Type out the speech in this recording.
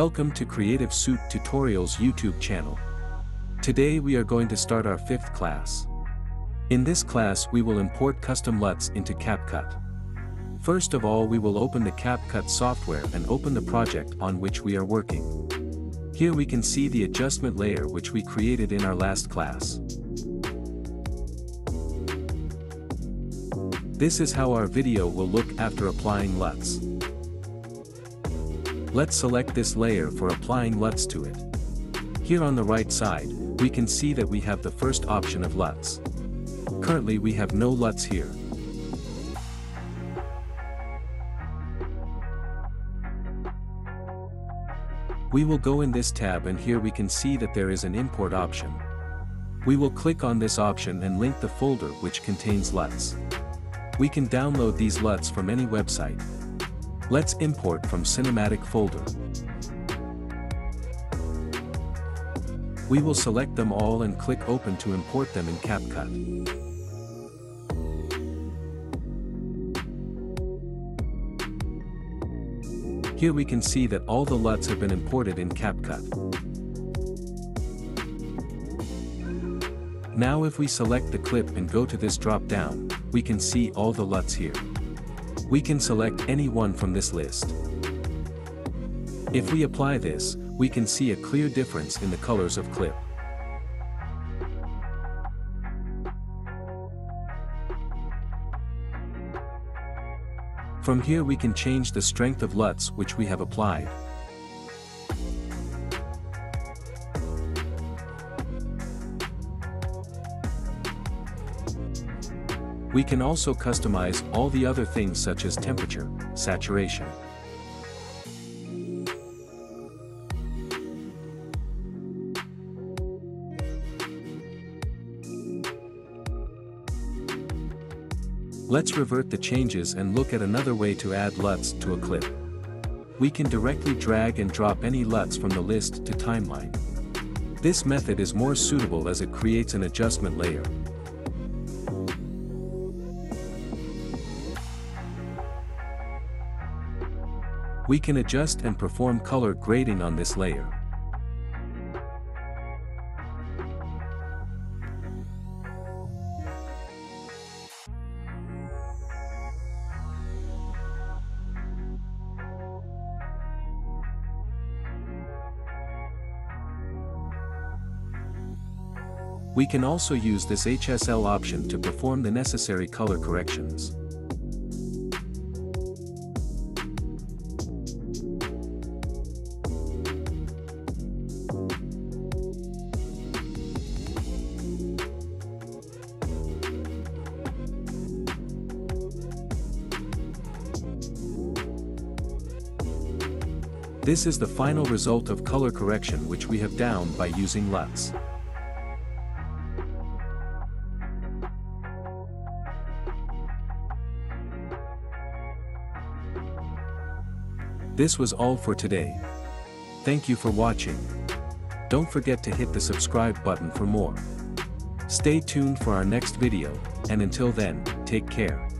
Welcome to Creative Suite Tutorials YouTube channel. Today we are going to start our 5th class. In this class we will import custom LUTs into CapCut. First of all, we will open the CapCut software and open the project on which we are working. Here we can see the adjustment layer which we created in our last class. This is how our video will look after applying LUTs. Let's select this layer for applying LUTs to it. Here on the right side, we can see that we have the first option of LUTs. Currently we have no LUTs here. We will go in this tab and here we can see that there is an import option. We will click on this option and link the folder which contains LUTs. We can download these LUTs from any website. Let's import from cinematic folder. We will select them all and click open to import them in CapCut. Here we can see that all the LUTs have been imported in CapCut. Now if we select the clip and go to this drop down, we can see all the LUTs here. We can select any one from this list. If we apply this, we can see a clear difference in the colors of clip. From here we can change the strength of LUTs which we have applied. We can also customize all the other things such as temperature, saturation. Let's revert the changes and look at another way to add LUTs to a clip. We can directly drag and drop any LUTs from the list to timeline. This method is more suitable as it creates an adjustment layer. We can adjust and perform color grading on this layer. We can also use this HSL option to perform the necessary color corrections. This is the final result of color correction which we have done by using LUTs. This was all for today. Thank you for watching. Don't forget to hit the subscribe button for more. Stay tuned for our next video, and until then, take care.